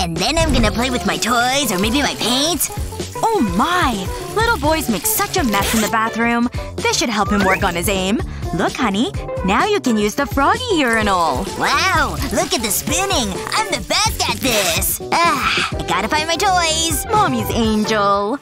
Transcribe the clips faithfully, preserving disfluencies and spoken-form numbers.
And then I'm gonna play with my toys or maybe my paints. Oh my! Little boys make such a mess in the bathroom. This should help him work on his aim. Look, honey. Now you can use the froggy urinal. Wow! Look at the spinning! I'm the best at this! Ah, I gotta find my toys! Mommy's angel.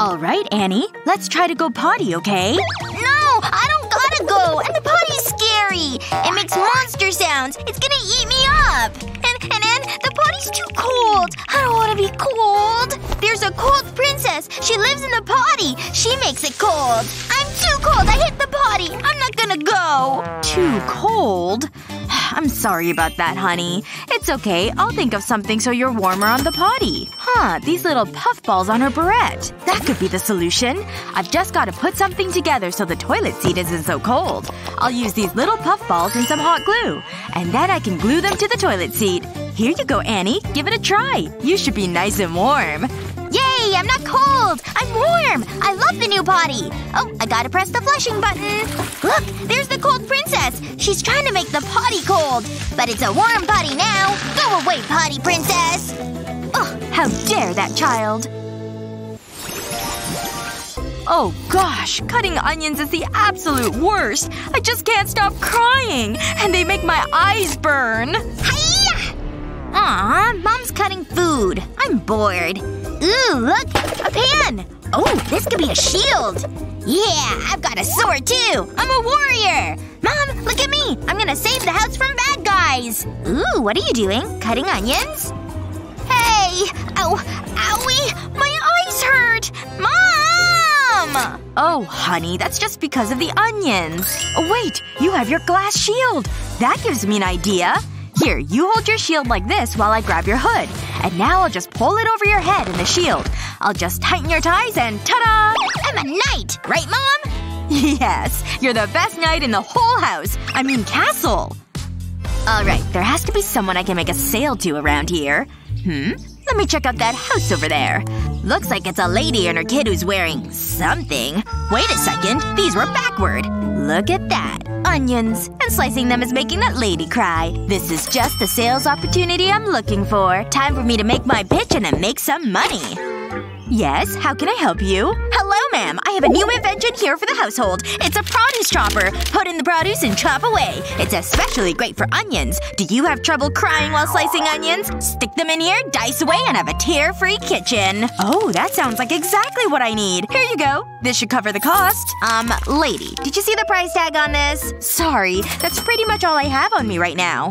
Alright, Annie. Let's try to go potty, okay? No! I don't gotta go! And the potty's scary! It makes monster sounds! It's gonna eat me up! And, and, and the potty's too cold! I don't wanna be cold! There's a cold princess! She lives in the potty! She makes it cold! I'm too cold! I hate the potty! I'm not gonna go! Too cold? I'm sorry about that, honey. It's okay. I'll think of something so you're warmer on the potty. Huh, these little puffballs on her barrette. That could be the solution. I've just gotta put something together so the toilet seat isn't so cold. I'll use these little puffballs and some hot glue. And then I can glue them to the toilet seat. Here you go, Annie. Give it a try. You should be nice and warm. Yay! I'm not cold! I'm warm! I love the new potty! Oh, I gotta press the flushing button. Look! There's the cold princess! She's trying to make the potty cold! But it's a warm potty now! Go away, potty princess! Ugh! How dare that child! Oh gosh, cutting onions is the absolute worst! I just can't stop crying! And they make my eyes burn! Hi-ya! Aw, Mom's cutting food. I'm bored. Ooh, look! A pan! Oh, this could be a shield! Yeah, I've got a sword, too! I'm a warrior! Mom, look at me! I'm gonna save the house from bad guys! Ooh, what are you doing? Cutting onions? Hey! Ow! Owie! My eyes hurt! Mom! Oh, honey, that's just because of the onions. Oh, wait! You have your glass shield! That gives me an idea! Here, you hold your shield like this while I grab your hood. And now I'll just pull it over your head in the shield. I'll just tighten your ties and ta-da! I'm a knight! Right, Mom? Yes. You're the best knight in the whole house. I mean castle. Alright, there has to be someone I can make a sale to around here. Hmm? Let me check out that house over there. Looks like it's a lady and her kid who's wearing something. Wait a second. These were backward. Look at that. Onions. And slicing them is making that lady cry. This is just the sales opportunity I'm looking for. Time for me to make my pitch and then make some money. Yes? How can I help you? Hello, ma'am. I have a new invention here for the household. It's a produce chopper. Put in the produce and chop away. It's especially great for onions. Do you have trouble crying while slicing onions? Stick them in here, dice away, and have a tear-free kitchen. Oh, that sounds like exactly what I need. Here you go. This should cover the cost. Um, lady, did you see the price tag on this? Sorry. That's pretty much all I have on me right now.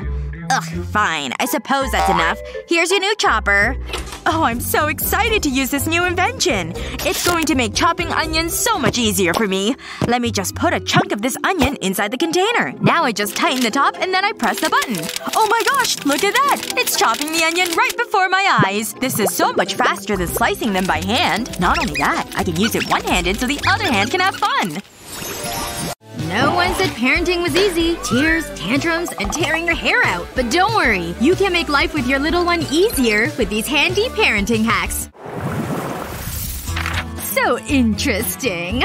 Ugh, fine. I suppose that's enough. Here's your new chopper. Oh, I'm so excited to use this new invention! It's going to make chopping onions so much easier for me. Let me just put a chunk of this onion inside the container. Now I just tighten the top and then I press the button. Oh my gosh! Look at that! It's chopping the onion right before my eyes! This is so much faster than slicing them by hand. Not only that, I can use it one-handed so the other hand can have fun. No one said parenting was easy. Tears, tantrums, and tearing your hair out. But don't worry. You can make life with your little one easier with these handy parenting hacks. So interesting.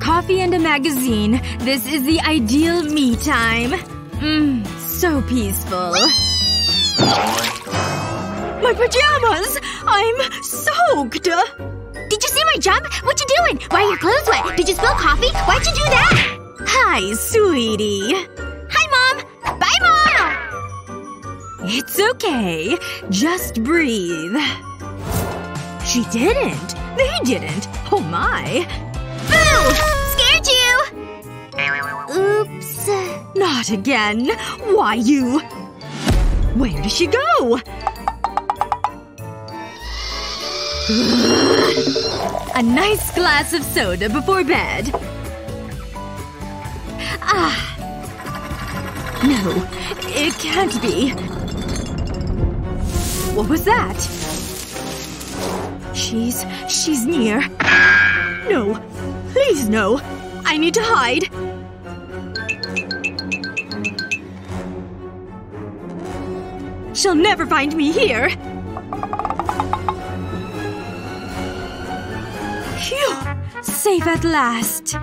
Coffee and a magazine. This is the ideal me time. Mmm. So peaceful. My pajamas! I'm soaked! Did you see my jump? What you doing? Why are your clothes wet? Did you spill coffee? Why'd you do that? Hi, sweetie. Hi, Mom. Bye, Mom! It's okay. Just breathe. She didn't. They didn't. Oh my. Boo! Scared you! Oops. Not again. Why you… Where did she go? A nice glass of soda before bed. Ah. No. It can't be. What was that? She's… she's near. No. Please no. I need to hide. She'll never find me here. Phew. Safe at last.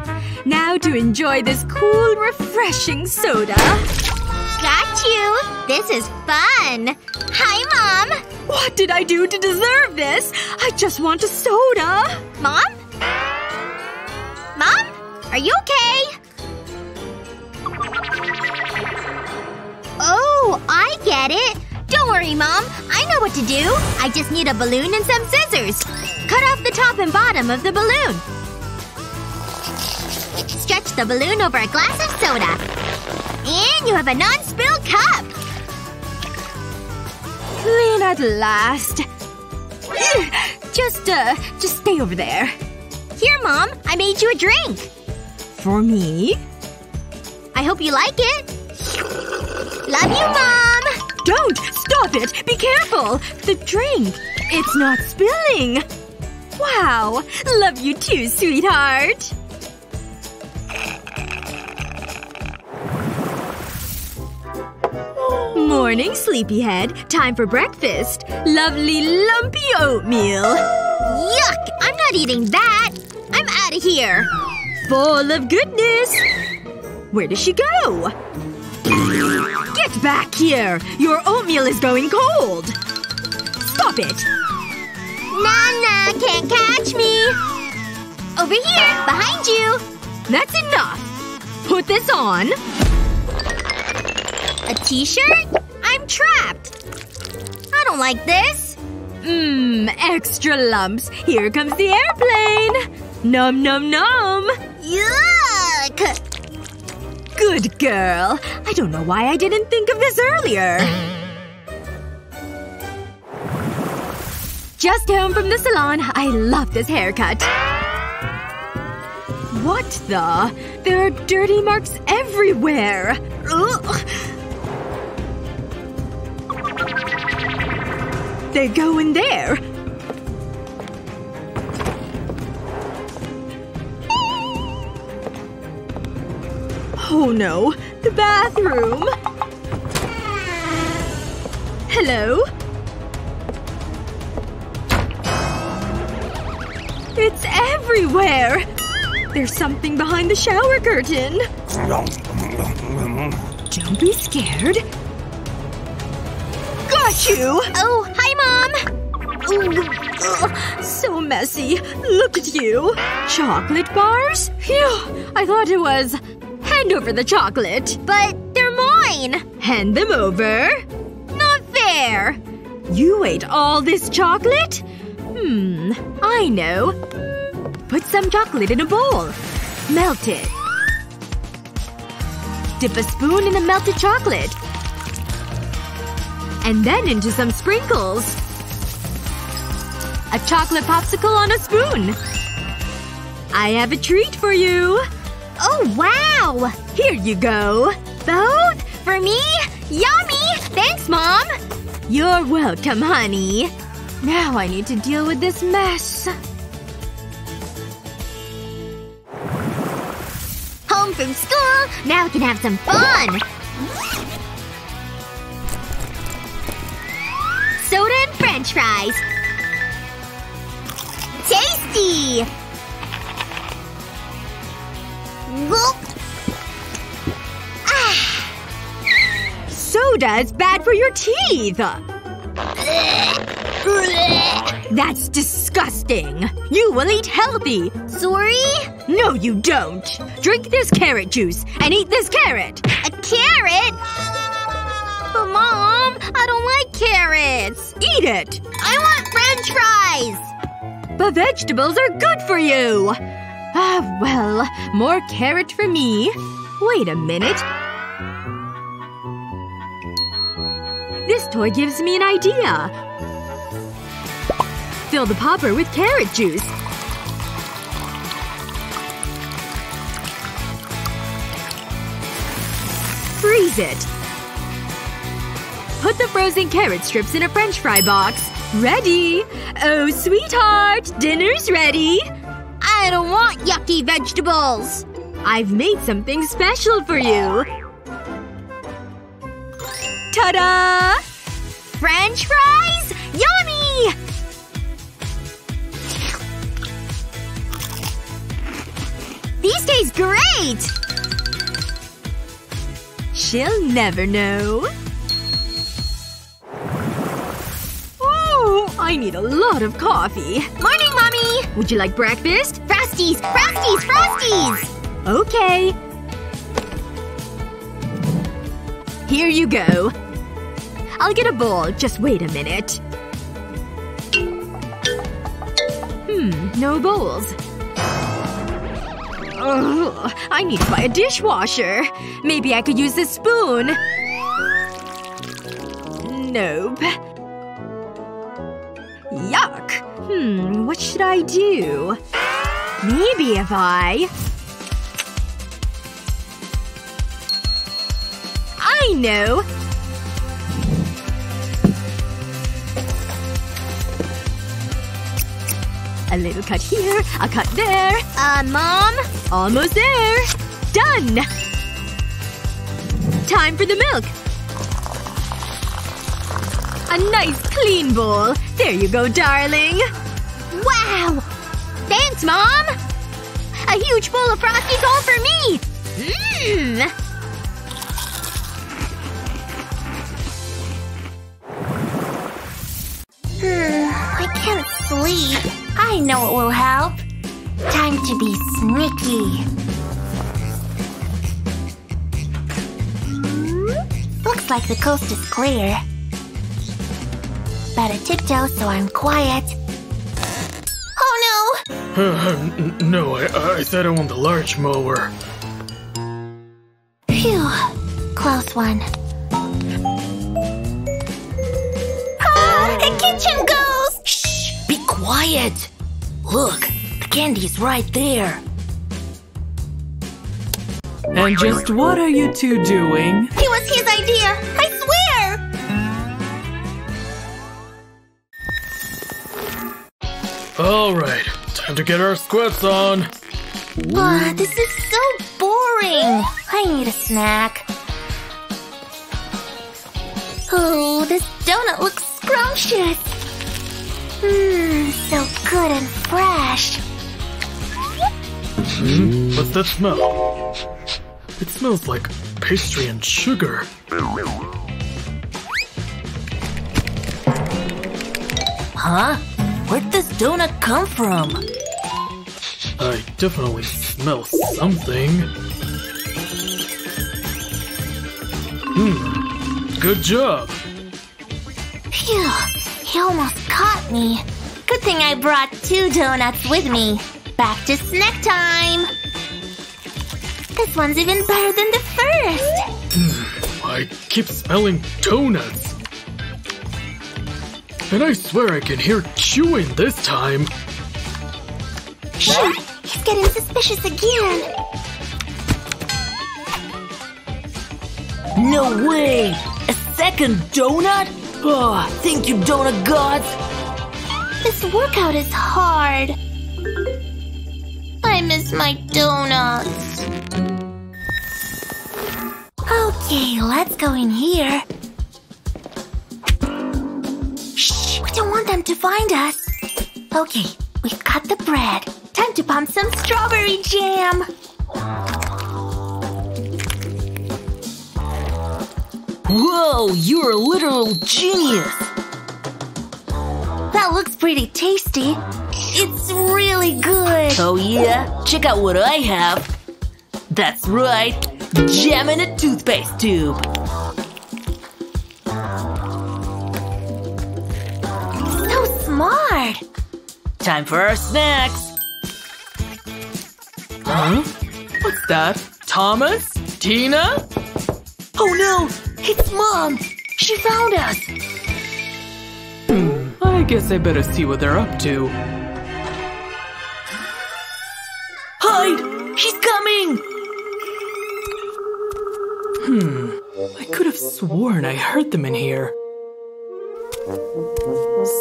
Now to enjoy this cool, refreshing soda. Got you! This is fun! Hi, Mom! What did I do to deserve this? I just want a soda! Mom? Mom? Are you okay? Oh, I get it. Don't worry, Mom. I know what to do. I just need a balloon and some scissors. Cut off the top and bottom of the balloon. Stretch the balloon over a glass of soda. And you have a non-spill cup! Clean at last. Just, uh, just stay over there. Here, Mom. I made you a drink. For me? I hope you like it. Love you, Mom! Don't! Stop it! Be careful! The drink! It's not spilling! Wow! Love you too, sweetheart! Morning, sleepyhead. Time for breakfast. Lovely lumpy oatmeal. Yuck! I'm not eating that! I'm out of here! Full of goodness! Where does she go? Get back here! Your oatmeal is going cold! Stop it! Nana can't catch me! Over here! Behind you! That's enough! Put this on. A t-shirt? I'm trapped! I don't like this. Mmm, extra lumps. Here comes the airplane! Nom nom nom! Yuck! Good girl. I don't know why I didn't think of this earlier. Just home from the salon. I love this haircut. What the? There are dirty marks everywhere. Ugh. They go in there. Oh no. The bathroom. Hello? It's everywhere! There's something behind the shower curtain. Don't be scared. Got you! Oh, hi, Mom! Ooh, ugh, so messy. Look at you. Chocolate bars? Phew. I thought it was… Hand over the chocolate. But they're mine! Hand them over. Not fair. You ate all this chocolate? Hmm. I know. Put some chocolate in a bowl. Melt it. Dip a spoon in the melted chocolate. And then into some sprinkles. A chocolate popsicle on a spoon. I have a treat for you. Oh, wow! Here you go. Both? For me? Yummy! Thanks, Mom! You're welcome, honey. Now I need to deal with this mess. Home from school! Now we can have some fun! Soda and french fries. Tasty! Ah. Soda is bad for your teeth! That's disgusting! You will eat healthy! Sorry? No, you don't! Drink this carrot juice and eat this carrot! A carrot? But Mom, I don't like carrots! Eat it! I want french fries! But vegetables are good for you! Ah, well. More carrot for me. Wait a minute. This toy gives me an idea. Fill the popper with carrot juice. Freeze it. Put the frozen carrot strips in a french fry box. Ready! Oh, sweetheart! Dinner's ready! I don't want yucky vegetables! I've made something special for you! Ta-da! French fries? Yummy! These taste great! She'll never know. I need a lot of coffee. Morning, Mommy! Would you like breakfast? Frosties! Frosties! Frosties! Okay. Here you go. I'll get a bowl. Just wait a minute. Hmm. No bowls. Ugh. I need to buy a dishwasher. Maybe I could use this spoon. Nope. Yuck. Hmm. What should I do? Maybe if I… I know! A little cut here, a cut there. Uh, Mom? Almost there. Done! Time for the milk. A nice clean bowl. There you go, darling. Wow! Thanks, Mom! A huge bowl of Frosties all for me! Mmm! I can't sleep. I know it will help. Time to be sneaky. Looks like the coast is clear. Better tiptoe so I'm quiet. Oh no! Uh, no, I, I said I want the large mower. Phew. Close one. The kitchen goes! Shh! Be quiet! Look, the candy is right there. And just what are you two doing? It was his idea! I swear! Alright, time to get our squats on. Ah, this is so boring! I need a snack. Oh, this donut looks scrumptious! Mmm, so good and fresh. Hmm, what's that smell? It smells like pastry and sugar. Huh? Where'd this donut come from? I definitely smell something. Hmm, good job! Phew, he almost caught me. Good thing I brought two donuts with me. Back to snack time! This one's even better than the first! Hmm, I keep smelling donuts. And I swear I can hear chewing this time. Shoot, he's getting suspicious again. No way! A second donut? Oh, thank you, donut gods! This workout is hard. I miss my donuts. Okay, let's go in here. Shh, we don't want them to find us. Okay, we've got the bread. Time to pump some strawberry jam. Whoa, you're a literal genius! That looks pretty tasty. It's really good! Oh yeah? Check out what I have! That's right! Jam in a toothpaste tube! So smart! Time for our snacks! Huh? What's that? Thomas? Tina? Oh no! It's Mom! She found us! Hmm, I guess I better see what they're up to. Hide! She's coming! Hmm, I could have sworn I heard them in here.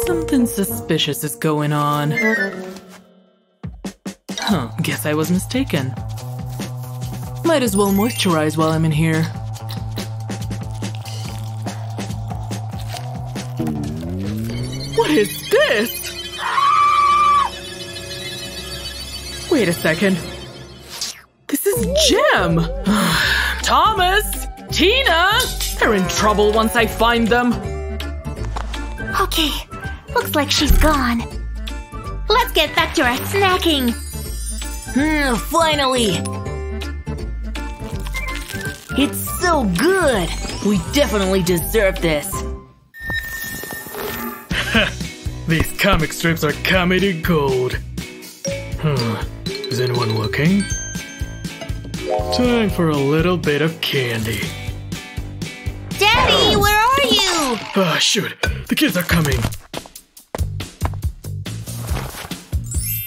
Something suspicious is going on. Huh, guess I was mistaken. Might as well moisturize while I'm in here. What is this? Wait a second. This is Jem! Thomas! Tina! They're in trouble once I find them. Okay, Looks like she's gone. Let's get back to our snacking! Mm, finally! It's so good! We definitely deserve this! These comic strips are comedy gold! Huh, is anyone looking? Time for a little bit of candy. Daddy, where are you? Ah, shoot! The kids are coming!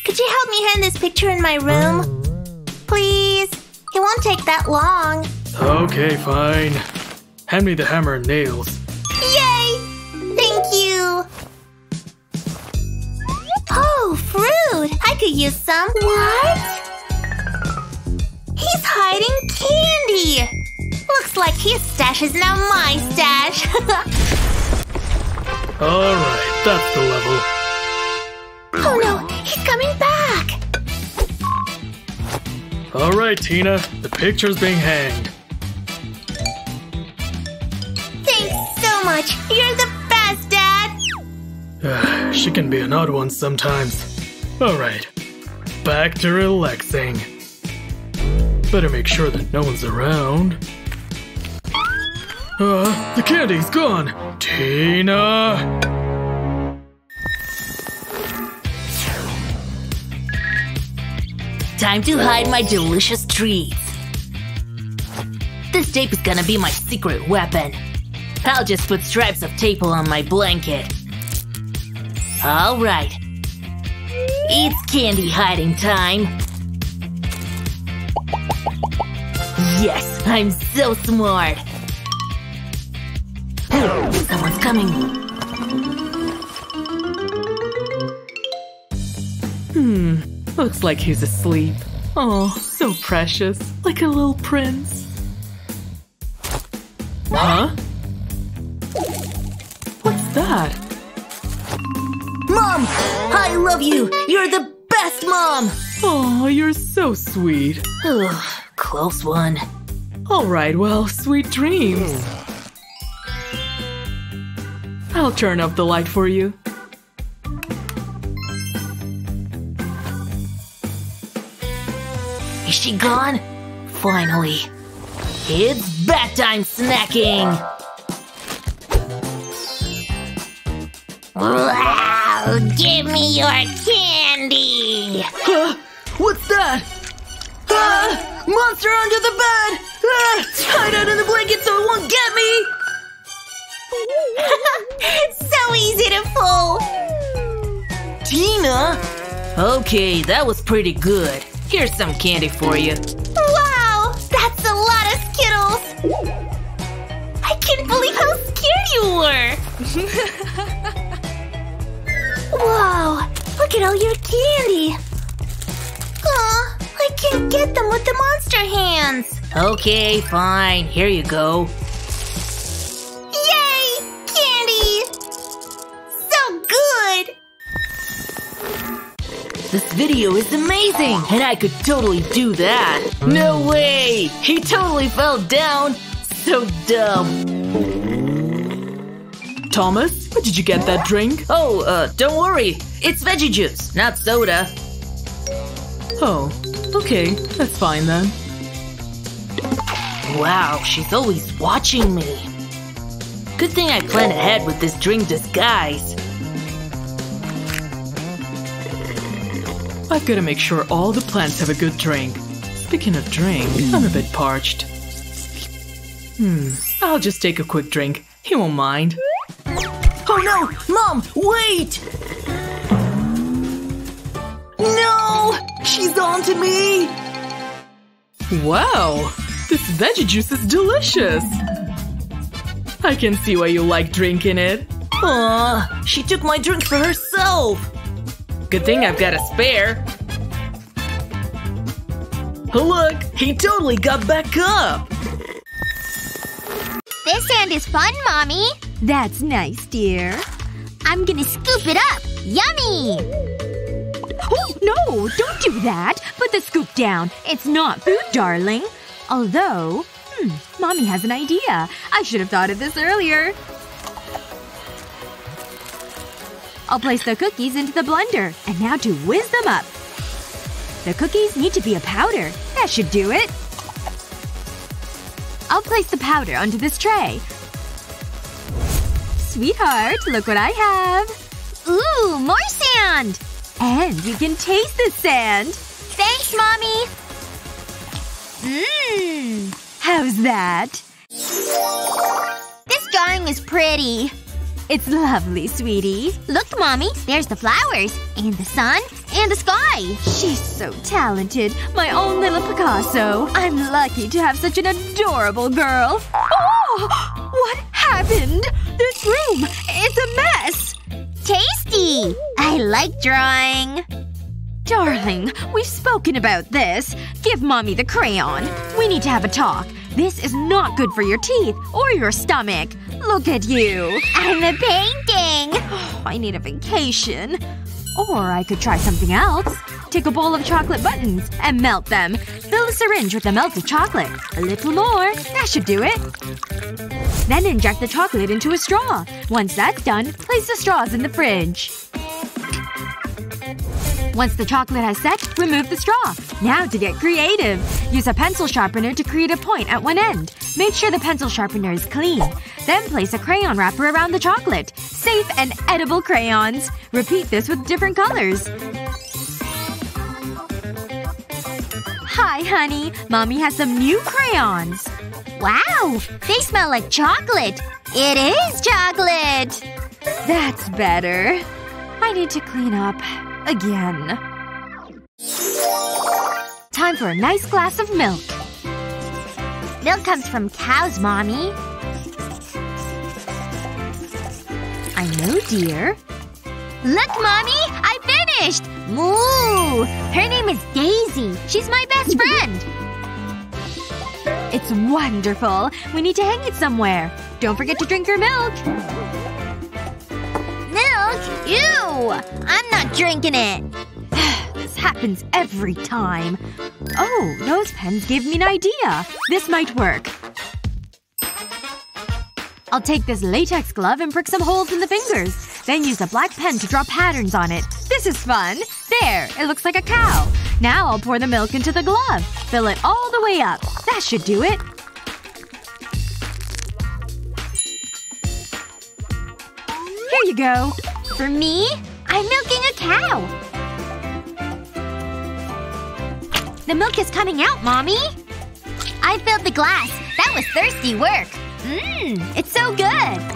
Could you help me hang this picture in my room? Please? It won't take that long. Okay, fine. Hand me the hammer and nails. Yay! Thank you! Oh, fruit! I could use some. What? He's hiding candy! Looks like his stash is now my stash. Alright, that's the level. Oh no, he's coming back! Alright, Tina, the picture's being hanged. You're the best, Dad! Uh, she can be an odd one sometimes. Alright, back to relaxing. Better make sure that no one's around. Uh, the candy's gone! Tina! Time to hide my delicious treats. This tape is gonna be my secret weapon. I'll just put stripes of tape on my blanket. Alright. It's candy hiding time. Yes, I'm so smart. Oh, someone's coming. Hmm, looks like he's asleep. Oh, so precious. Like a little prince. Huh? That? Mom! I love you! You're the best, Mom! Oh, you're so sweet. Ugh, close one. Alright, well, sweet dreams. I'll turn up the light for you. Is she gone? Finally. It's bedtime snacking! Wow! Give me your candy! Huh? What's that? Ah! Monster under the bed! Ah! Hide out in the blanket so it won't get me! So easy to fool! Tina? Okay, that was pretty good. Here's some candy for you. Wow! That's a lot of Skittles! I can't believe how scared you were! Wow! Look at all your candy! Aw, I can't get them with the monster hands! Okay, fine. Here you go. Yay! Candy! So good! This video is amazing! And I could totally do that! No way! He totally fell down! So dumb! Thomas? Where did you get that drink? Oh, uh, don't worry. It's veggie juice, not soda. Oh, okay. That's fine then. Wow, she's always watching me. Good thing I planned ahead with this drink disguise. I've gotta make sure all the plants have a good drink. Speaking of drink, I'm a bit parched. Hmm, I'll just take a quick drink. He won't mind. Oh no! Mom, wait! No! She's on to me! Wow! This veggie juice is delicious! I can see why you like drinking it. Aw, she took my drink for herself! Good thing I've got a spare. Look! He totally got back up! This hand is fun, Mommy! That's nice, dear. I'm gonna scoop it up! Yummy! Oh, no! Don't do that! Put the scoop down. It's not food, darling. Although… Hmm, Mommy has an idea. I should have thought of this earlier. I'll place the cookies into the blender. And now to whiz them up. The cookies need to be a powder. That should do it. I'll place the powder onto this tray. Sweetheart, look what I have! Ooh, more sand! And you can taste the sand! Thanks, Mommy! Mmm. How's that? This drawing is pretty. It's lovely, sweetie. Look, Mommy. There's the flowers. And the sun. And the sky. She's so talented. My own little Picasso. I'm lucky to have such an adorable girl. Oh! What happened? This room. It's a mess. Tasty! I like drawing. Darling, we've spoken about this. Give Mommy the crayon. We need to have a talk. This is not good for your teeth. Or your stomach. Look at you. I'm a painting! Oh, I need a vacation. Or I could try something else. Take a bowl of chocolate buttons. And melt them. Fill a syringe with the melted chocolate. A little more. That should do it. Then inject the chocolate into a straw. Once that's done, place the straws in the fridge. Once the chocolate has set, remove the straw. Now to get creative. Use a pencil sharpener to create a point at one end. Make sure the pencil sharpener is clean. Then place a crayon wrapper around the chocolate. Safe and edible crayons. Repeat this with different colors. Hi, honey. Mommy has some new crayons. Wow! They smell like chocolate! It is chocolate! That's better. I need to clean up. Again. Time for a nice glass of milk. Milk comes from cows, Mommy. I know, dear. Look, Mommy! I finished! Moo! Her name is Daisy. She's my best friend! It's wonderful. We need to hang it somewhere. Don't forget to drink your milk. Milk? Ew! I'm not drinking it! This happens every time. Oh, those pens gave me an idea. This might work. I'll take this latex glove and prick some holes in the fingers. Then use a black pen to draw patterns on it. This is fun! There! It looks like a cow. Now I'll pour the milk into the glove. Fill it all the way up. That should do it. Here you go. For me? I'm milking a cow. The milk is coming out, Mommy. I filled the glass. That was thirsty work. Mmm. It's so good.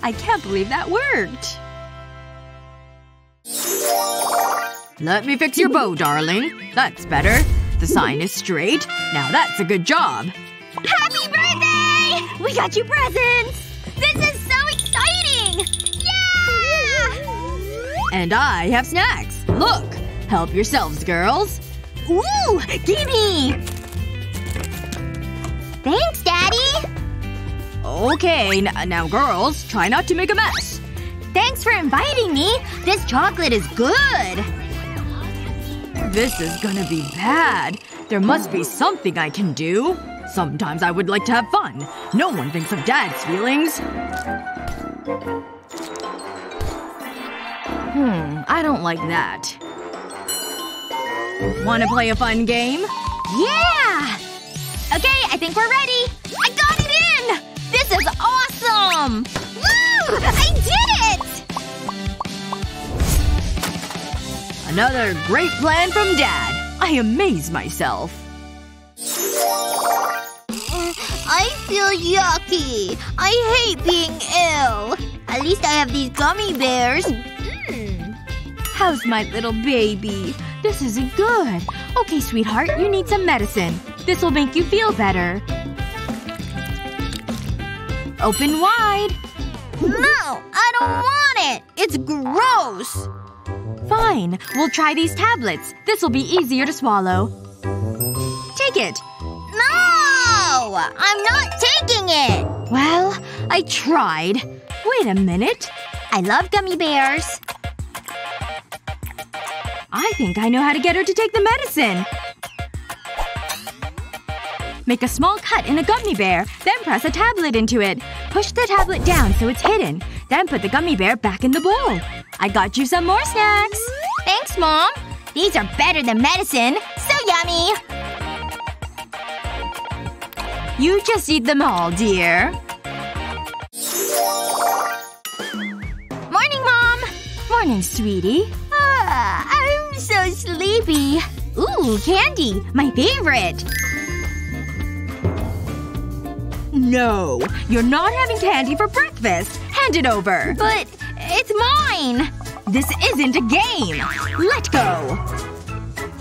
I can't believe that worked. Let me fix your bow, darling. That's better. The sign is straight. Now that's a good job. Happy birthday! We got you presents! This is so exciting! Yeah! And I have snacks. Look! Help yourselves, girls. Ooh! Gimme! Thanks, Daddy! Okay, n- now girls, try not to make a mess. Thanks for inviting me! This chocolate is good! This is gonna be bad. There must be something I can do. Sometimes I would like to have fun. No one thinks of Dad's feelings. Hmm. I don't like that. Wanna play a fun game? Yeah! Okay, I think we're ready! I got it in! This is awesome! Woo! I did it! Another great plan from Dad. I amaze myself. I feel yucky. I hate being ill. At least I have these gummy bears. Mm. How's my little baby? This isn't good. Okay, sweetheart. You need some medicine. This will make you feel better. Open wide. No! I don't want it! It's gross! Fine. We'll try these tablets. This will be easier to swallow. Take it. No! I'm not taking it! Well, I tried. Wait a minute. I love gummy bears. I think I know how to get her to take the medicine. Make a small cut in a gummy bear, then press a tablet into it. Push the tablet down so it's hidden. Then put the gummy bear back in the bowl. I got you some more snacks! Thanks, Mom! These are better than medicine! So yummy! You just eat them all, dear. Morning, Mom! Morning, sweetie. Uh, I'm so sleepy. Ooh, candy! My favorite! No! You're not having candy for breakfast! Hand it over! But… it's mine! This isn't a game! Let go!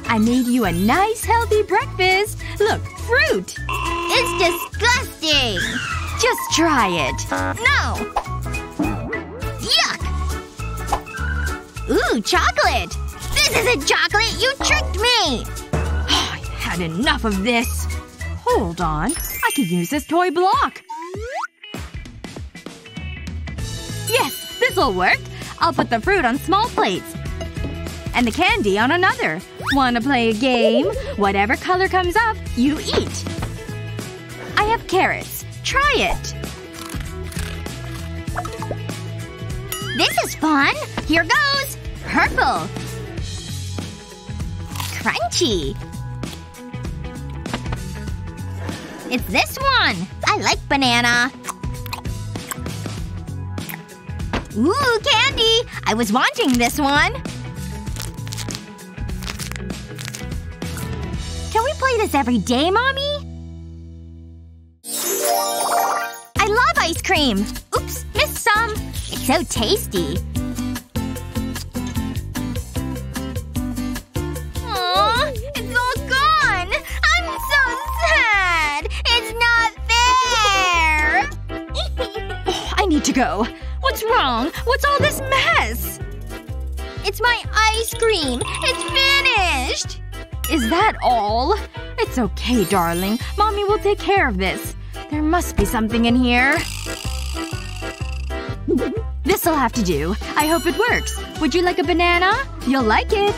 I made you a nice healthy breakfast! Look, fruit! It's disgusting! Just try it. No! Yuck! Ooh, chocolate! This isn't chocolate! You tricked me! Oh, I've had enough of this. Hold on. I could use this toy block. Yes! This'll work! I'll put the fruit on small plates. And the candy on another. Wanna play a game? Whatever color comes up, you eat. I have carrots. Try it. This is fun! Here goes! Purple. Crunchy. It's this one! I like banana. Ooh, candy! I was wanting this one! Can we play this every day, Mommy? I love ice cream! Oops, missed some. It's so tasty. To go. What's wrong? What's all this mess? It's my ice cream! It's finished! Is that all? It's okay, darling. Mommy will take care of this. There must be something in here. This'll have to do. I hope it works. Would you like a banana? You'll like it.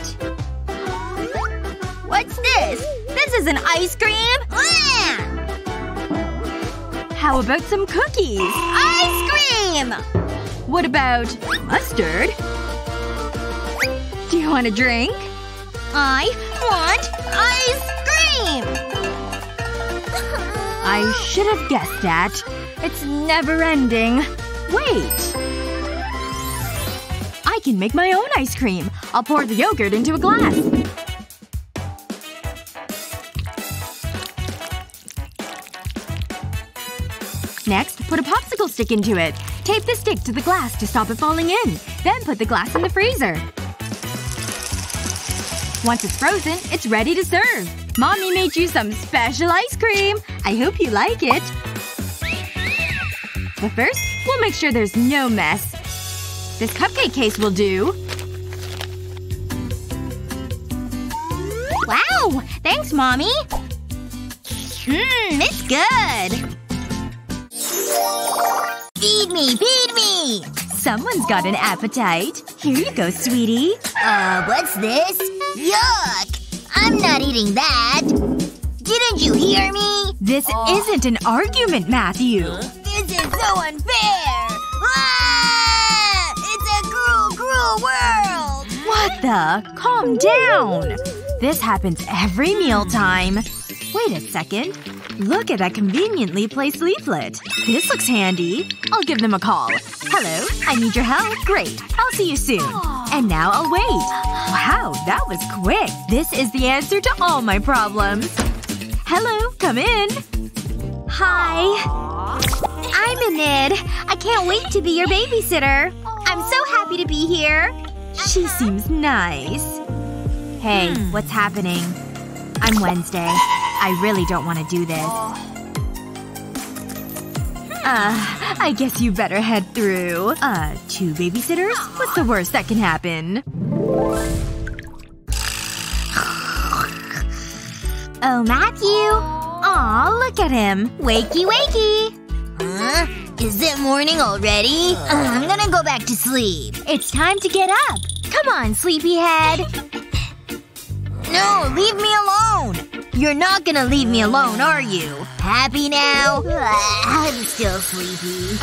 What's this? This isn't ice cream! How about some cookies? Ice cream! What about mustard? Do you want a drink? I want ice cream! I should have guessed that. It's never-ending. Wait. I can make my own ice cream. I'll pour the yogurt into a glass. Next, put a popsicle stick into it. Tape the stick to the glass to stop it falling in. Then put the glass in the freezer. Once it's frozen, it's ready to serve. Mommy made you some special ice cream! I hope you like it. But first, we'll make sure there's no mess. This cupcake case will do. Wow! Thanks, Mommy! Mmm, it's good! Feed me! Feed me! Someone's got an appetite. Here you go, sweetie. Uh, what's this? Yuck! I'm not eating that! Didn't you hear me? This oh. isn't an argument, Matthew. This is so unfair! Ah! It's a cruel, cruel world! What the? Calm down! This happens every mealtime. Wait a second. Look at that conveniently placed leaflet. This looks handy. I'll give them a call. Hello? I need your help. Great. I'll see you soon. And now I'll wait. Wow, that was quick. This is the answer to all my problems. Hello. Come in. Hi. I'm Enid. I can't wait to be your babysitter. I'm so happy to be here. She seems nice. Hey, hmm. what's happening? I'm Wednesday. I really don't want to do this. Uh, I guess you better head through. Uh, two babysitters? What's the worst that can happen? Oh, Matthew! Aw, look at him. Wakey, wakey! Huh? Is it morning already? Uh, I'm gonna go back to sleep. It's time to get up! Come on, sleepyhead! No, leave me alone! You're not gonna leave me alone, are you? Happy now? I'm still sleepy.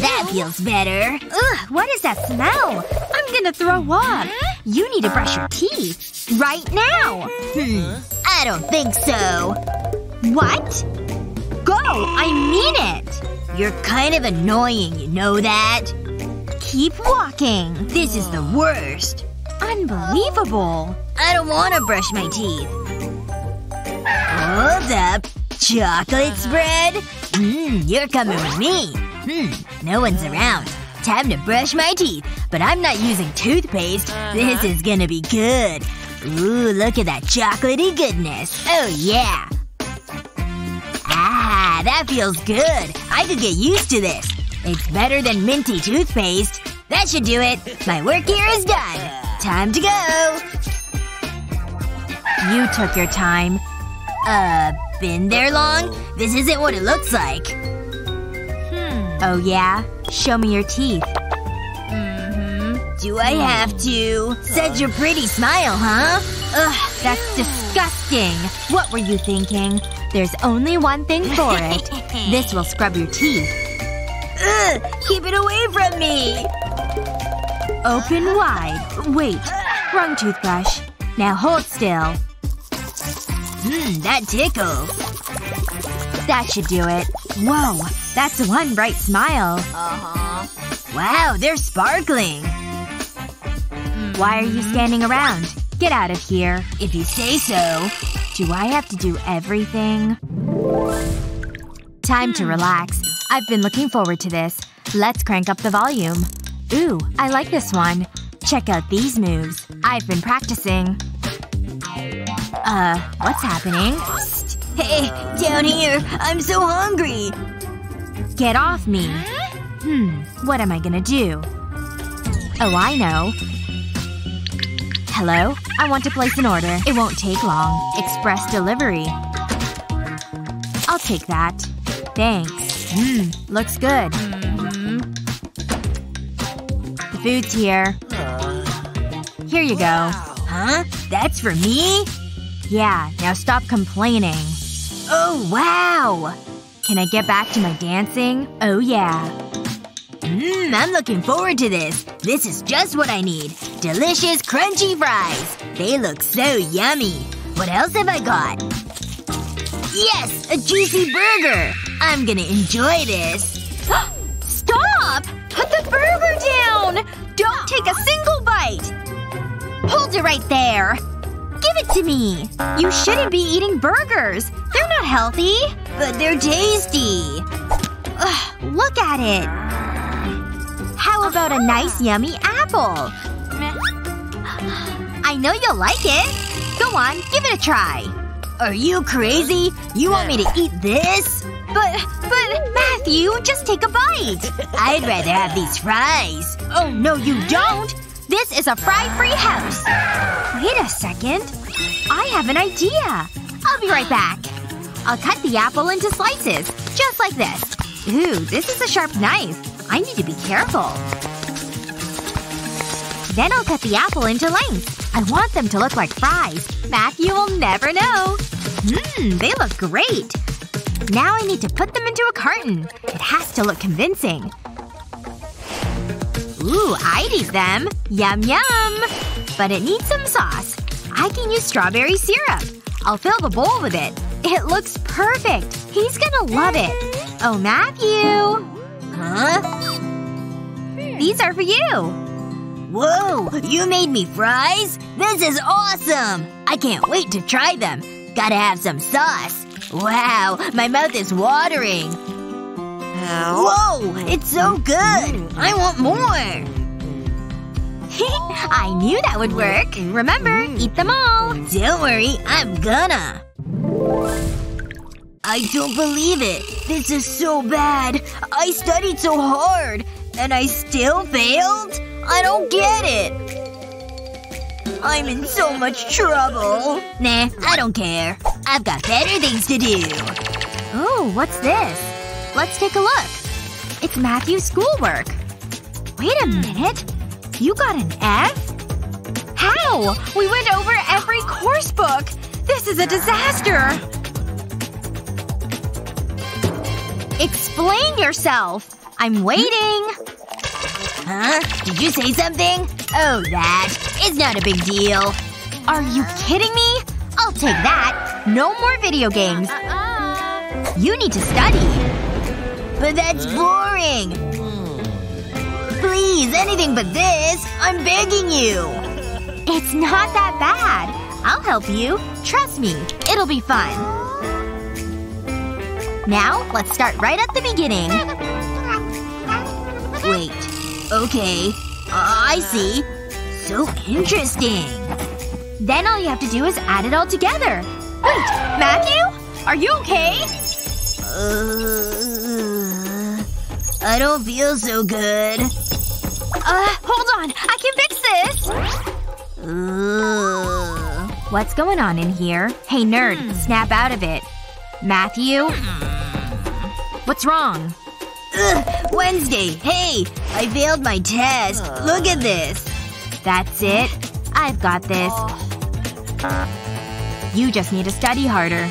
That feels better. Ugh, what is that smell? I'm gonna throw up. You need to brush your teeth. Right now! Hmm. I don't think so. What? Go! I mean it! You're kind of annoying, you know that? Keep walking. This is the worst. Unbelievable. I don't want to brush my teeth. Hold up. Chocolate spread? Mmm, you're coming with me. Hmm, no one's around. Time to brush my teeth. But I'm not using toothpaste. This is gonna be good. Ooh, look at that chocolatey goodness. Oh yeah. Ah, that feels good. I could get used to this. It's better than minty toothpaste. That should do it. My work here is done. Time to go! You took your time. Uh, been there long? This isn't what it looks like. Hmm. Oh yeah? Show me your teeth. Mm-hmm. Do I have to? Said your pretty smile, huh? Ugh, that's disgusting. What were you thinking? There's only one thing for it. This will scrub your teeth. Ugh! Keep it away from me! Open wide. Wait. Wrong toothbrush. Now hold still. Mmm, that tickles. That should do it. Whoa. That's one bright smile. Uh-huh. Wow, they're sparkling. Mm-hmm. Why are you standing around? Get out of here. If you say so. Do I have to do everything? Time mm. to relax. I've been looking forward to this. Let's crank up the volume. Ooh, I like this one. Check out these moves. I've been practicing. Uh, what's happening? Psst. Hey, down here. I'm so hungry. Get off me. Hmm, what am I gonna do? Oh, I know. Hello? I want to place an order. It won't take long. Express delivery. I'll take that. Thanks. Hmm, looks good. Food's here. Here you go. Huh? That's for me? Yeah, now stop complaining. Oh, wow! Can I get back to my dancing? Oh, yeah. Mmm, I'm looking forward to this. This is just what I need. Delicious crunchy fries. They look so yummy. What else have I got? Yes! A juicy burger! I'm gonna enjoy this. Stop! Put the burger down! Don't take a single bite! Hold it right there! Give it to me! You shouldn't be eating burgers! They're not healthy! But they're tasty! Ugh, look at it! How about a nice yummy apple? I know you'll like it! Go on, give it a try! Are you crazy? You want me to eat this? But… but… Matthew, just take a bite! I'd rather have these fries. Oh no you don't! This is a fry-free house! Wait a second. I have an idea! I'll be right back. I'll cut the apple into slices. Just like this. Ooh, this is a sharp knife. I need to be careful. Then I'll cut the apple into lengths. I want them to look like fries. Matthew will never know. Mmm, they look great. Now I need to put them into a carton. It has to look convincing. Ooh, I'd eat them. Yum yum! But it needs some sauce. I can use strawberry syrup. I'll fill the bowl with it. It looks perfect! He's gonna love it! Oh, Matthew! Huh? These are for you! Whoa! You made me fries? This is awesome! I can't wait to try them. Gotta have some sauce. Wow, my mouth is watering. Whoa, it's so good. I want more. I knew that would work. Remember, eat them all. Don't worry, I'm gonna. I don't believe it. This is so bad. I studied so hard. And I still failed? I don't get it. I'm in so much trouble. Nah, I don't care. I've got better things to do. Ooh, what's this? Let's take a look. It's Matthew's schoolwork. Wait a minute. You got an F? How? We went over every course book. This is a disaster! Explain yourself! I'm waiting! Huh? Did you say something? Oh, that. It's not a big deal. Are you kidding me? I'll take that. No more video games. You need to study. But that's boring. Please, anything but this. I'm begging you. It's not that bad. I'll help you. Trust me. It'll be fun. Now, let's start right at the beginning. Wait. Okay. I see. So interesting. Then all you have to do is add it all together. Wait. Matthew? Are you okay? Uh, I don't feel so good. Uh, hold on. I can fix this! Uh. What's going on in here? Hey, nerd. Mm. Snap out of it. Matthew? Mm. What's wrong? Ugh, Wednesday. Hey! I failed my test. Uh. Look at this. That's it. I've got this. Oh. You just need to study harder.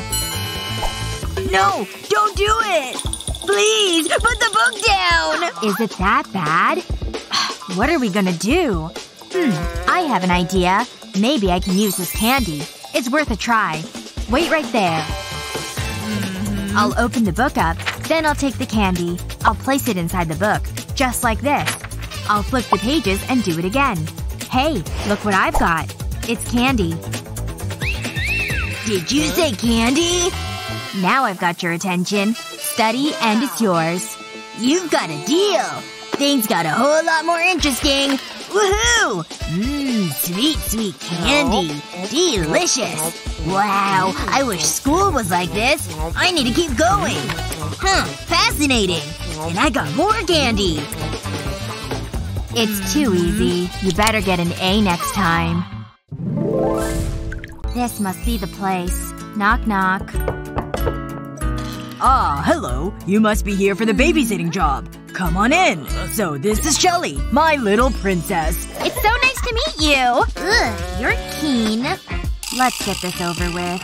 No! Don't do it! Please! Put the book down! Is it that bad? What are we gonna do? Hmm. I have an idea. Maybe I can use this candy. It's worth a try. Wait right there. Mm-hmm. I'll open the book up. Then I'll take the candy. I'll place it inside the book. Just like this. I'll flip the pages and do it again. Hey, look what I've got. It's candy. Did you say candy? Now I've got your attention. Study and it's yours. You've got a deal! Things got a whole lot more interesting! Woohoo! Mmm, sweet, sweet candy. Delicious! Wow, I wish school was like this. I need to keep going. Huh, fascinating. And I got more candy! It's too easy. You better get an A next time. This must be the place. Knock knock. Ah, hello. You must be here for the babysitting job. Come on in. So this is Shelly, my little princess. It's so nice to meet you. Ugh, you're keen. Let's get this over with.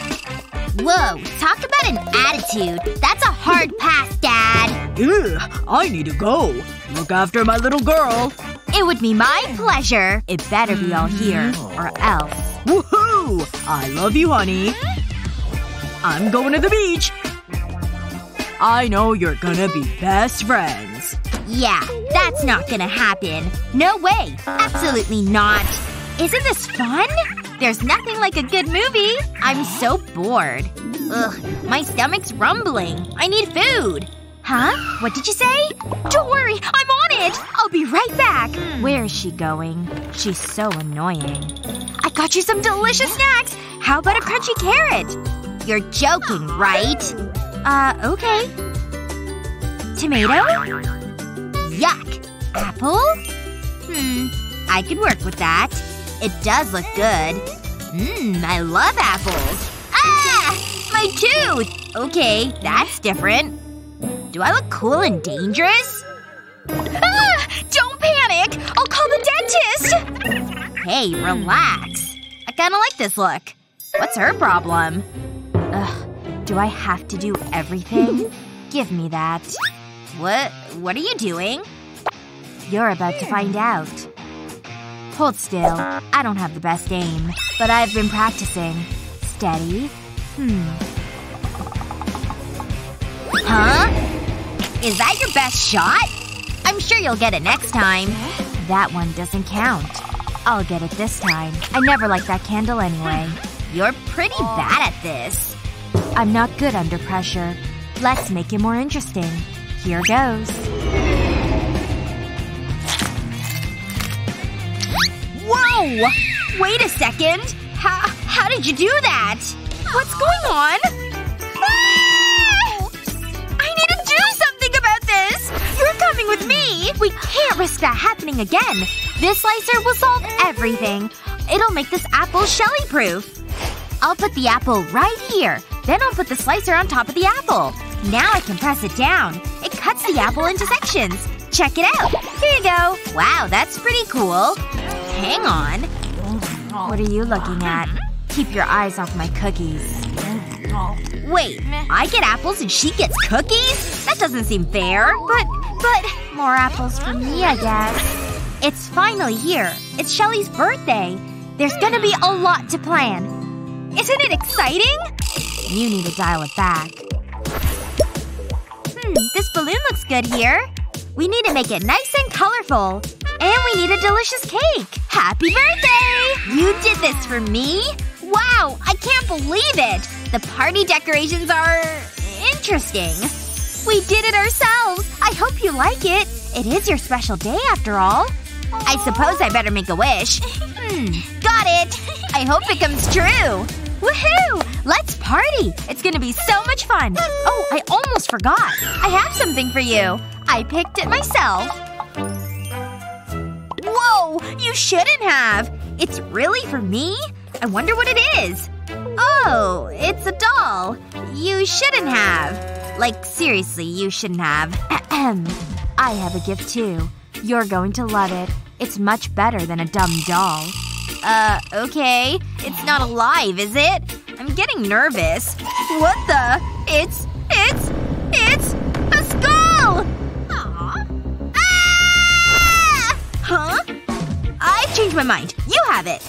Whoa, talk about an attitude. That's a hard pass, Dad. Ew, I need to go. Look after my little girl. It would be my pleasure. It better be all here, or else. Woohoo! I love you, honey. I'm going to the beach. I know you're gonna be best friends. Yeah, that's not gonna happen. No way. Absolutely not. Isn't this fun? There's nothing like a good movie. I'm so bored. Ugh, my stomach's rumbling. I need food. Huh? What did you say? Don't worry, I'm on it! I'll be right back! Where is she going? She's so annoying. I got you some delicious snacks! How about a crunchy carrot? You're joking, right? Uh, okay. Tomato? Yuck. Apple? Hmm. I could work with that. It does look good. Mmm, I love apples. Ah! My tooth! Okay, that's different. Do I look cool and dangerous? Ah! Don't panic! I'll call the dentist! Hey, relax. I kinda like this look. What's her problem? Ugh. Do I have to do everything? Give me that. What? What are you doing? You're about to find out. Hold still. I don't have the best aim. But I've been practicing. Steady. Hmm. Huh? Is that your best shot? I'm sure you'll get it next time. That one doesn't count. I'll get it this time. I never liked that candle anyway. You're pretty bad at this. I'm not good under pressure. Let's make it more interesting. Here goes. Whoa! Wait a second! How, how did you do that? What's going on? Ah! I need to do something about this! You're coming with me! We can't risk that happening again. This slicer will solve everything. It'll make this apple Shelly-proof. I'll put the apple right here. Then I'll put the slicer on top of the apple. Now I can press it down. It cuts the apple into sections. Check it out. Here you go. Wow, that's pretty cool. Hang on. What are you looking at? Keep your eyes off my cookies. Wait, I get apples and she gets cookies? That doesn't seem fair. But, but… More apples for me, I guess. It's finally here. It's Shelly's birthday. There's gonna be a lot to plan. Isn't it exciting? You need to dial it back. Hmm, this balloon looks good here. We need to make it nice and colorful. And we need a delicious cake! Happy birthday! You did this for me? Wow, I can't believe it! The party decorations are… interesting. We did it ourselves! I hope you like it. It is your special day after all. Aww. I suppose I better make a wish. Hmm. Got it! I hope it comes true! Woohoo! Let's party! It's gonna be so much fun! Oh, I almost forgot. I have something for you. I picked it myself. Whoa! You shouldn't have! It's really for me? I wonder what it is. Oh, it's a doll. You shouldn't have. Like, seriously, you shouldn't have. Ahem. I have a gift too. You're going to love it. It's much better than a dumb doll. Uh, okay. It's not alive, is it? I'm getting nervous. What the? It's… it's… it's… a skull! Aww. Ah! Huh? I've changed my mind. You have it.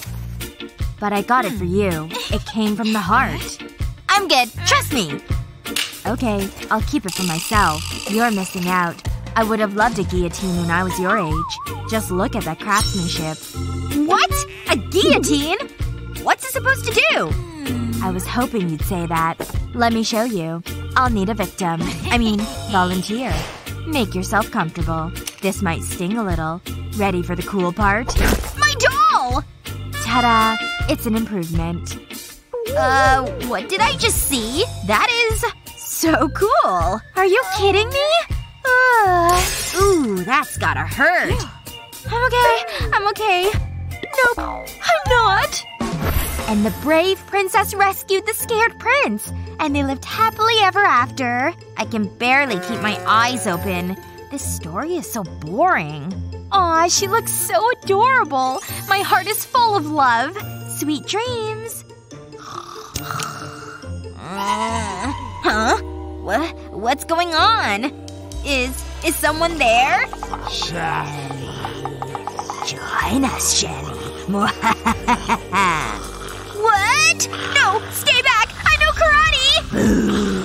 But I got it for you. It came from the heart. I'm good. Trust me. Okay. I'll keep it for myself. You're missing out. I would have loved a guillotine when I was your age. Just look at that craftsmanship. What? A guillotine? What's it supposed to do? I was hoping you'd say that. Let me show you. I'll need a victim. I mean, volunteer. Make yourself comfortable. This might sting a little. Ready for the cool part? My doll! Ta-da! It's an improvement. Uh, what did I just see? That is… so cool! Are you kidding me? Ugh. Ooh, that's gotta hurt. I'm okay. I'm okay. Nope. I'm not. And the brave princess rescued the scared prince. And they lived happily ever after. I can barely keep my eyes open. This story is so boring. Aw, she looks so adorable. My heart is full of love. Sweet dreams. uh, huh? What? What's going on? Is… is someone there? Shelly. Join us, Shelly. What? No! Stay back! I know karate! Boo.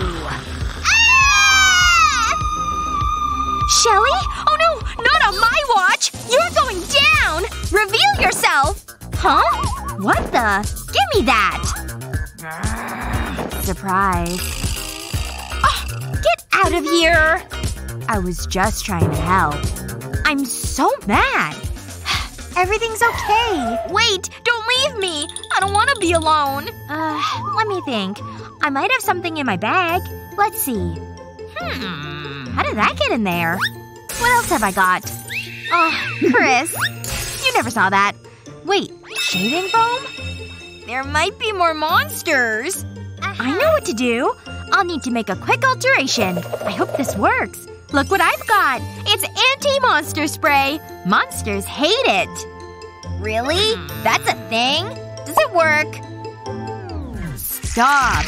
Ah! Shelly? Oh no! Not on my watch! You're going down! Reveal yourself! Huh? What the? Give me that! Surprise. Oh, get out of here! I was just trying to help. I'm so mad. Everything's okay. Wait! Don't leave me! I don't want to be alone. Uh, let me think. I might have something in my bag. Let's see. Hmm. How did that get in there? What else have I got? Oh, Chris. You never saw that. Wait. Shaving foam? There might be more monsters. Uh-huh. I know what to do. I'll need to make a quick alteration. I hope this works. Look what I've got! It's anti-monster spray! Monsters hate it! Really? That's a thing? Does it work? Stop.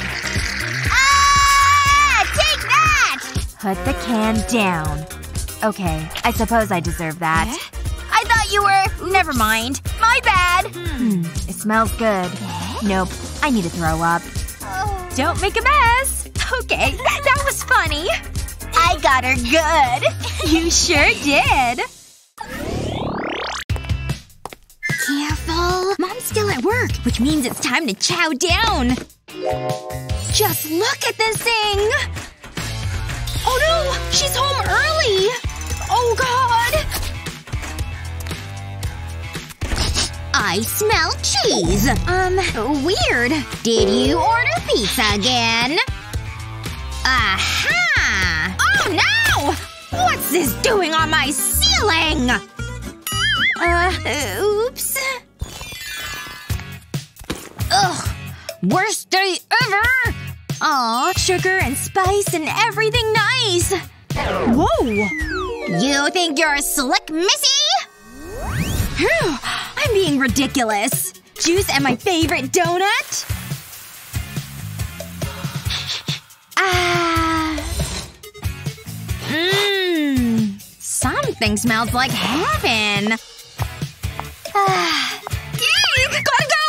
Ah! Take that! Put the can down. Okay. I suppose I deserve that. I thought you were… Oops. Never mind. My bad! Hmm. It smells good. Nope. I need to throw up. Oh. Don't make a mess! Okay. That was funny. I got her good! You sure did! Careful. Mom's still at work, which means it's time to chow down! Just look at this thing! Oh no! She's home early! Oh god! I smell cheese! Um, weird. Did you order pizza again? Aha! No! What's this doing on my ceiling? Uh, oops. Ugh. Worst day ever! Aw, sugar and spice and everything nice. Whoa! You think you're slick, missy? Whew. I'm being ridiculous. juice and my favorite donut? Ah. Mmm. Something smells like heaven. Ah. Eee, gotta go!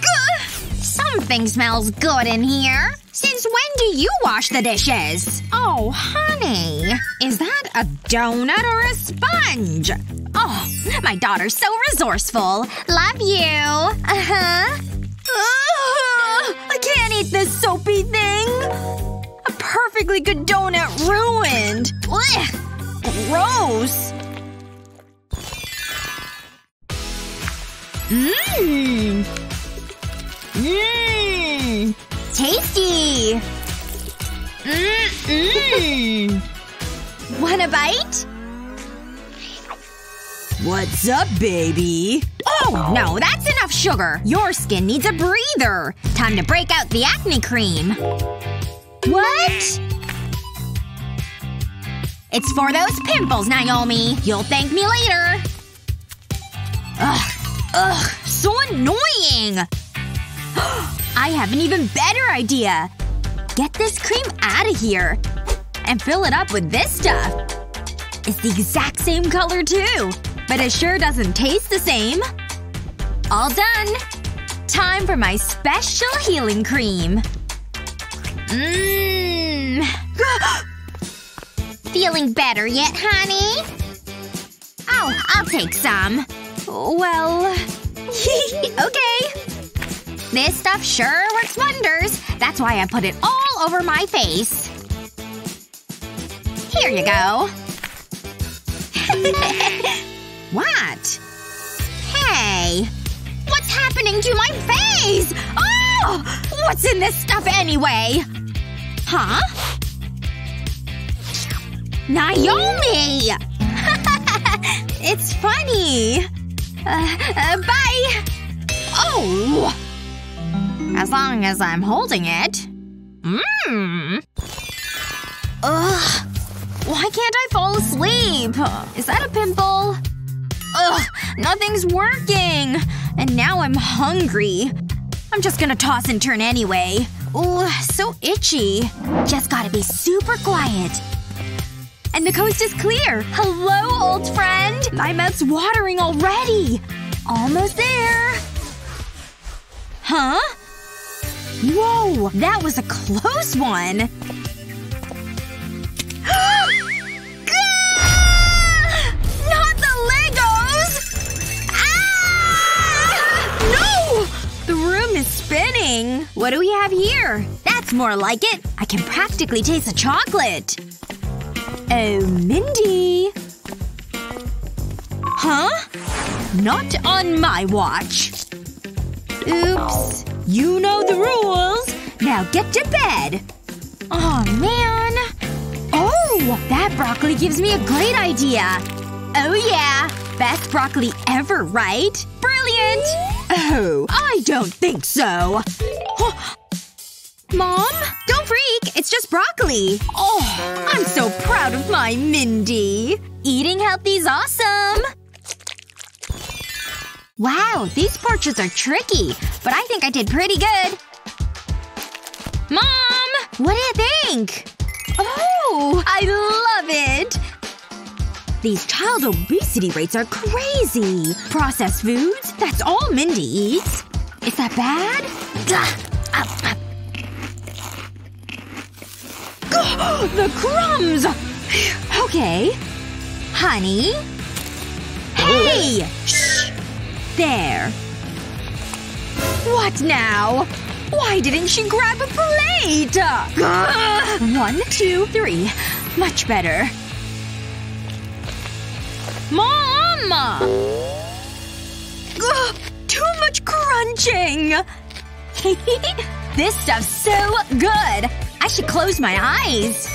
Gah. Something smells good in here. Since when do you wash the dishes? Oh, honey. Is that a donut or a sponge? Oh, my daughter's so resourceful. Love you. Uh-huh. Ugh, I can't eat this soapy thing. A perfectly good donut ruined. Ugh, gross. Mmm. Mmm. Tasty. Mmm. Want a bite? What's up, baby? Oh, no, that's enough sugar. Your skin needs a breather. Time to break out the acne cream. What? It's for those pimples, Naomi. You'll thank me later. Ugh. Ugh. So annoying. I have an even better idea. Get this cream out of here. And fill it up with this stuff. It's the exact same color, too. But it sure doesn't taste the same. All done! Time for my special healing cream. Mmm. Feeling better yet, honey? Oh, I'll take some. Well… okay. This stuff sure works wonders. That's why I put it all over my face. Here you go. What? Hey. What's happening to my face? Oh! What's in this stuff anyway? Huh? Naomi! It's funny. Uh, uh, bye! Oh! As long as I'm holding it. Mmm. Ugh. Why can't I fall asleep? Is that a pimple? Ugh, nothing's working. And now I'm hungry. I'm just gonna toss and turn anyway. Ooh, so itchy. Just gotta be super quiet. And the coast is clear. Hello, old friend. My mouth's watering already. Almost there. Huh? Whoa, that was a close one. Ah! Not the Legos! Ah! No! The room is spinning. What do we have here? That's more like it. I can practically taste the chocolate. Oh, Mindy. Huh? Not on my watch. Oops. You know the rules. Now get to bed. Aw, man. Oh! That broccoli gives me a great idea! Oh yeah! Best broccoli ever, right? Brilliant! Oh, I don't think so. Oh. Mom? Don't freak! It's just broccoli! Oh, I'm so proud of my Mindy! Eating healthy's awesome! Wow, these portraits are tricky. But I think I did pretty good. Mom! What do you think? Oh! I love it! These child obesity rates are crazy. Processed foods? That's all Mindy eats. Is that bad? Gah! Gah! The crumbs! Okay. Honey? Hey! Shh! There. What now? Why didn't she grab a plate? Gah! One, two, three. Much better. Mom! Gah! Too much crunching! This stuff's so good! I should close my eyes.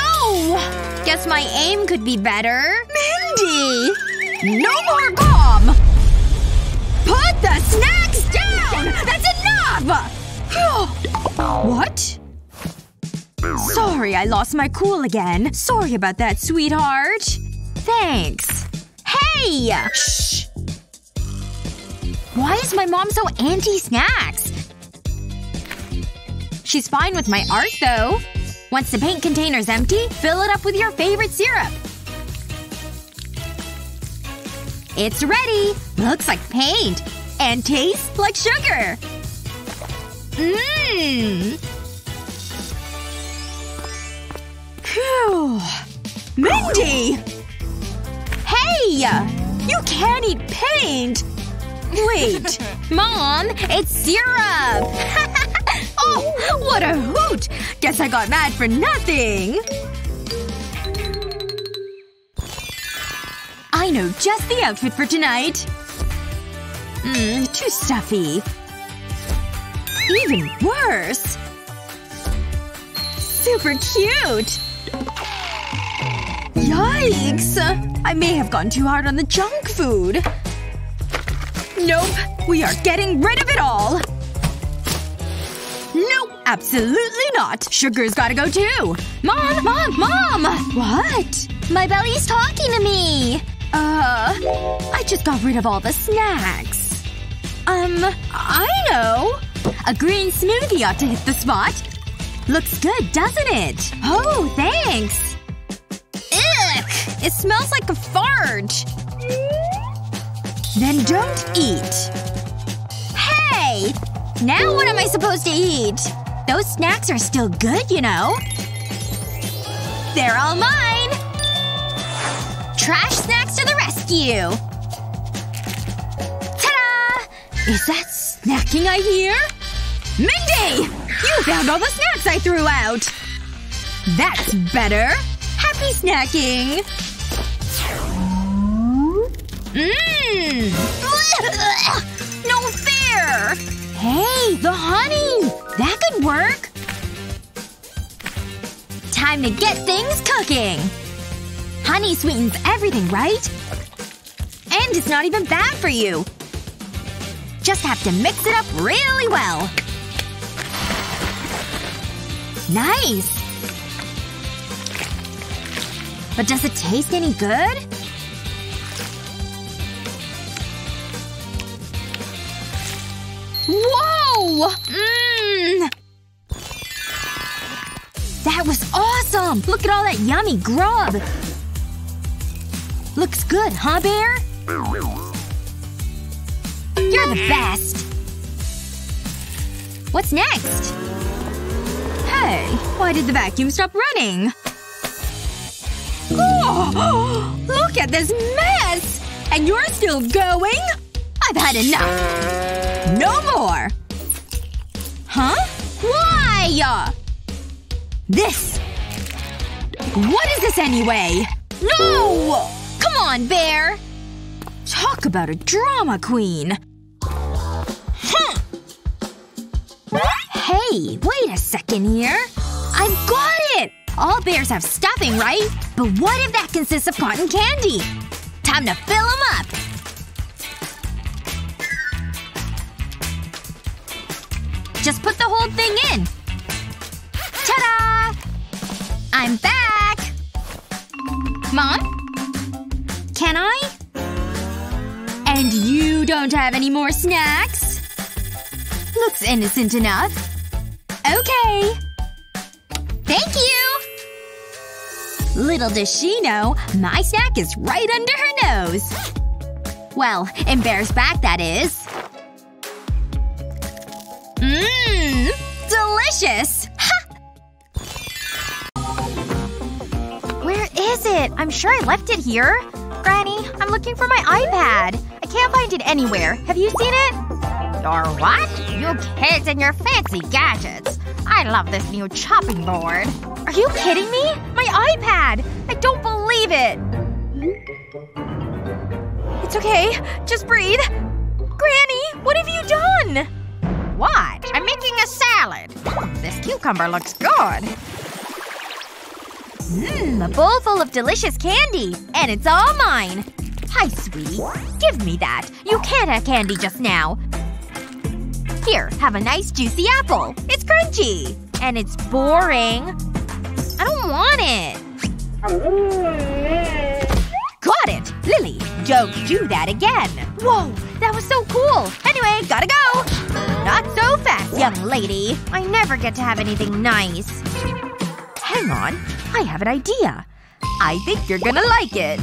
No! Guess my aim could be better. Mindy! No more gum! Put the snacks down! That's enough! What? Sorry I lost my cool again. Sorry about that, sweetheart. Thanks. Hey! away! Shh! Why is my mom so anti-snacks? She's fine with my art, though. Once the paint container's empty, fill it up with your favorite syrup. It's ready! Looks like paint! And tastes like sugar! Mmm! Phew! Mindy! Hey! You can't eat paint! Wait. Mom, it's syrup! Oh, what a hoot! Guess I got mad for nothing! I know just the outfit for tonight. Mmm, too stuffy. Even worse! Super cute! Yikes! I may have gone too hard on the junk food. Nope. We are getting rid of it all! Nope. Absolutely not. Sugar's gotta go too. Mom! Mom! Mom! What? My belly's talking to me! Uh… I just got rid of all the snacks. Um… I know! A green smoothie ought to hit the spot. Looks good, doesn't it? Oh, thanks! Ugh! It smells like a fart! Then don't eat. Hey! Now what am I supposed to eat? Those snacks are still good, you know. They're all mine! Trash snacks to the rescue! Ta-da! Is that snacking I hear? Mindy! You found all the snacks I threw out! That's better! Happy snacking! Mmm! No fair! Hey, the honey! That could work! Time to get things cooking! Honey sweetens everything, right? And it's not even bad for you! Just have to mix it up really well. Nice! But does it taste any good? Whoa! Mmm! That was awesome! Look at all that yummy grub! Looks good, huh, Bear? You're the best! What's next? Hey, why did the vacuum stop running? Oh, look at this mess! And you're still going? I've had enough! No more! Huh? Why? This! What is this anyway? No! Come on, Bear! Talk about a drama queen! Hm. Hey, wait a second here. I've got it! All bears have stuffing, right? But what if that consists of cotton candy? Time to fill them up! Just put the whole thing in. Ta-da! I'm back! Mom? Can I? And you don't have any more snacks? Looks innocent enough. Okay. Thank you! Little does she know, my snack is right under her nose. Well, in Bear's back, that is. Mmm! Delicious! Ha! Where is it? I'm sure I left it here. Granny, I'm looking for my iPad. I can't find it anywhere. Have you seen it? Your what? You kids and your fancy gadgets. I love this new chopping board. Are you kidding me? My iPad! I don't believe it! It's okay. Just breathe. Granny, what have you done? What? I'm making a salad. This cucumber looks good. Mmm, a bowl full of delicious candy. And it's all mine. Hi, sweetie. Give me that. You can't have candy just now. Here, have a nice juicy apple. It's crunchy. And it's boring. I don't want it. Got it! Lily, you Don't do that again. Whoa, that was so cool! Anyway, gotta go! Not so fast, young lady. I never get to have anything nice. Hang on. I have an idea. I think you're gonna like it.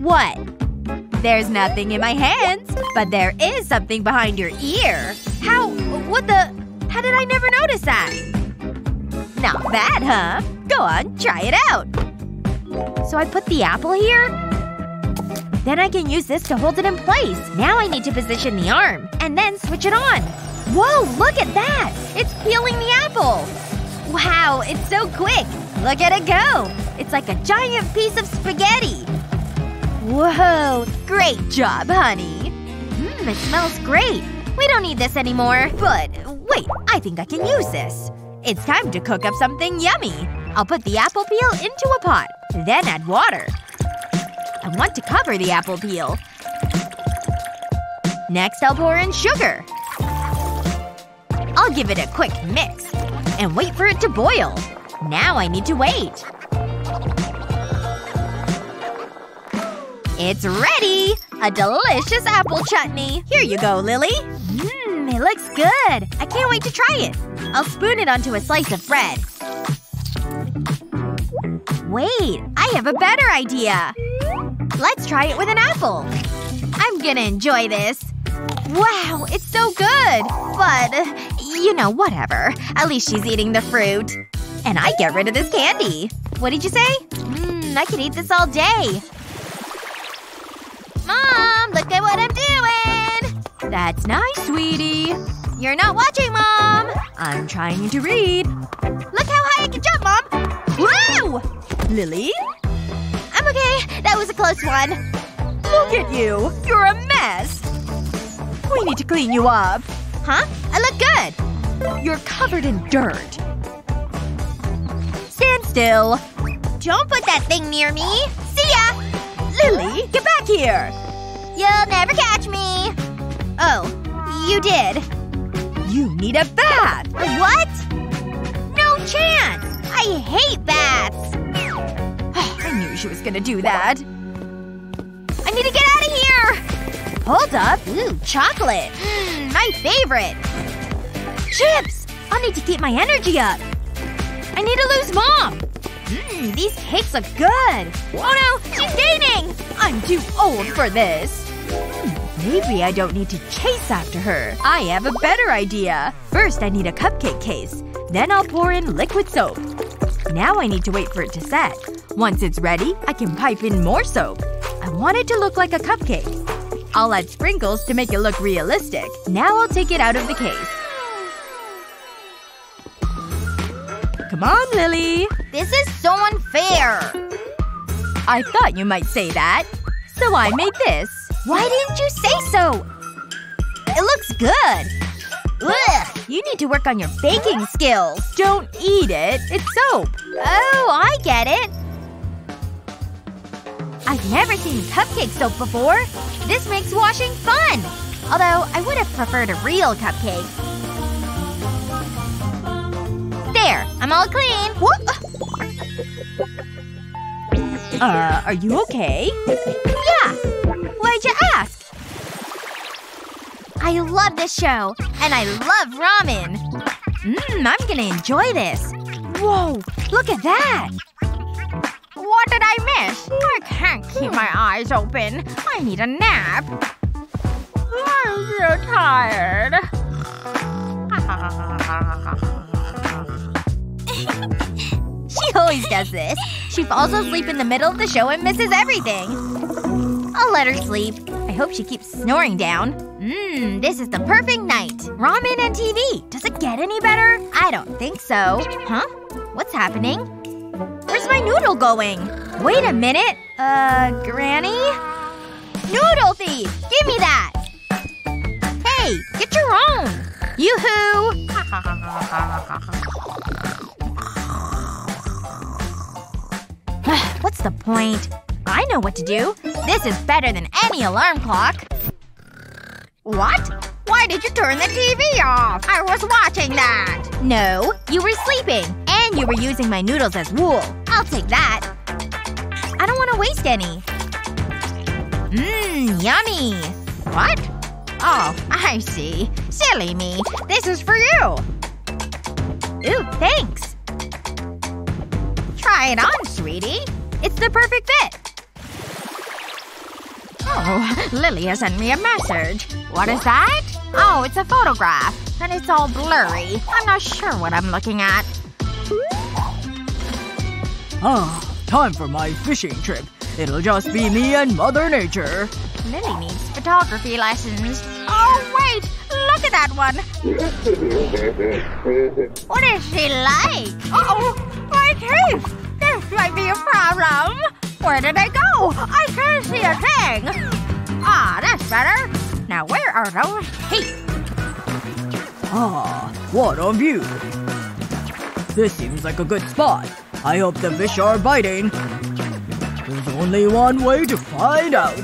What? There's nothing in my hands. But there is something behind your ear. How? What the? How did I never notice that? Not bad, huh? Go on, try it out. So I put the apple here? Then I can use this to hold it in place. Now I need to position the arm. And then switch it on. Whoa, look at that! It's peeling the apple! Wow, it's so quick! Look at it go! It's like a giant piece of spaghetti! Whoa, great job, honey. Mmm, it smells great. We don't need this anymore. But wait, I think I can use this. It's time to cook up something yummy. I'll put the apple peel into a pot. Then add water. I want to cover the apple peel. Next, I'll pour in sugar. I'll give it a quick mix. And wait for it to boil. Now I need to wait. It's ready! A delicious apple chutney. Here you go, Lily. Mmm, it looks good. I can't wait to try it. I'll spoon it onto a slice of bread. Wait, I have a better idea. Let's try it with an apple. I'm gonna enjoy this. Wow, it's so good! But, you know, whatever. At least she's eating the fruit. And I get rid of this candy. What did you say? Mmm, I could eat this all day. Mom, look at what I'm doing! That's nice, sweetie. You're not watching, Mom! I'm trying to read. Look how high I can jump, Mom! Wow! Lily? I'm okay. That was a close one. Look at you. You're a mess. We need to clean you up. Huh? I look good. You're covered in dirt. Stand still. Don't put that thing near me. See ya! Lily, get back here! You'll never catch me. Oh. You did. You need a bath. What? No chance! I hate baths. I knew she was gonna do that. I need to get out of here! Hold up. Ooh, chocolate. Mmm, my favorite. Chips! I'll need to keep my energy up. I need to lose Mom. Mmm, these cakes look good. Oh no, she's gaining! I'm too old for this. Maybe I don't need to chase after her. I have a better idea. First, I need a cupcake case. Then I'll pour in liquid soap. Now I need to wait for it to set. Once it's ready, I can pipe in more soap. I want it to look like a cupcake. I'll add sprinkles to make it look realistic. Now I'll take it out of the case. Come on, Lily! This is so unfair! I thought you might say that. So I made this. Why didn't you say so? It looks good! Ugh! You need to work on your baking skills. Don't eat it. It's soap. Oh, I get it. I've never seen cupcake soap before. This makes washing fun! Although, I would have preferred a real cupcake. There! I'm all clean! Whoop. Uh, are you okay? Yeah! Why'd you ask? I love this show. And I love ramen. Mmm, I'm gonna enjoy this. Whoa, look at that! What did I miss? I can't keep my eyes open. I need a nap. I'm so tired. She always does this. She falls asleep in the middle of the show and misses everything. I'll let her sleep. I hope she keeps snoring down. Mmm, this is the perfect night. Ramen and T V. Does it get any better? I don't think so. Huh? What's happening? Where's my noodle going? Wait a minute. Uh, Granny? Noodle thief! Give me that! Hey, get your own! Yoo-hoo! What's the point? I know what to do. This is better than any alarm clock. What? Why did you turn the T V off? I was watching that! No, you were sleeping. And you were using my noodles as wool. I'll take that. I don't want to waste any. Mmm, yummy! What? Oh, I see. Silly me. This is for you! Ooh, thanks! Try it on, sweetie. It's the perfect fit! Oh, Lilia sent me a message. What is that? Oh, it's a photograph. And it's all blurry. I'm not sure what I'm looking at. Oh, time for my fishing trip. It'll just be me and Mother Nature. Lily needs photography lessons. Oh, wait! Look at that one! What is she like? Uh-oh! My teeth! This might be a problem! Where did I go? I can't see a thing! Ah, that's better. Now where are those teeth? Ah, what a view. This seems like a good spot. I hope the fish are biting. There's only one way to find out.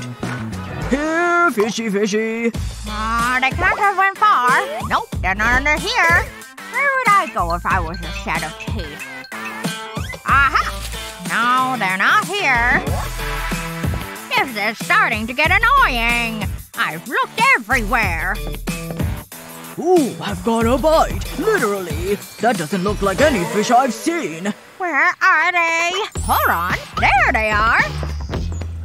Here, fishy fishy. Ah, uh, they can't have went far. Nope, they're not under here. Where would I go if I was a set of teeth? Aha! No, they're not here. This is starting to get annoying. I've looked everywhere. Ooh, I've got a bite. Literally. That doesn't look like any fish I've seen. Where are they? Hold on. There they are!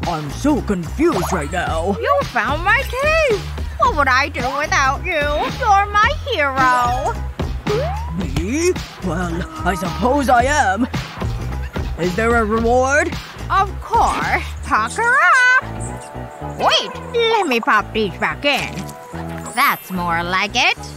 I'm so confused right now. You found my teeth! What would I do without you? You're my hero. Me? Well, I suppose I am. Is there a reward? Of course. Pucker up! Wait! Let me pop these back in. That's more like it.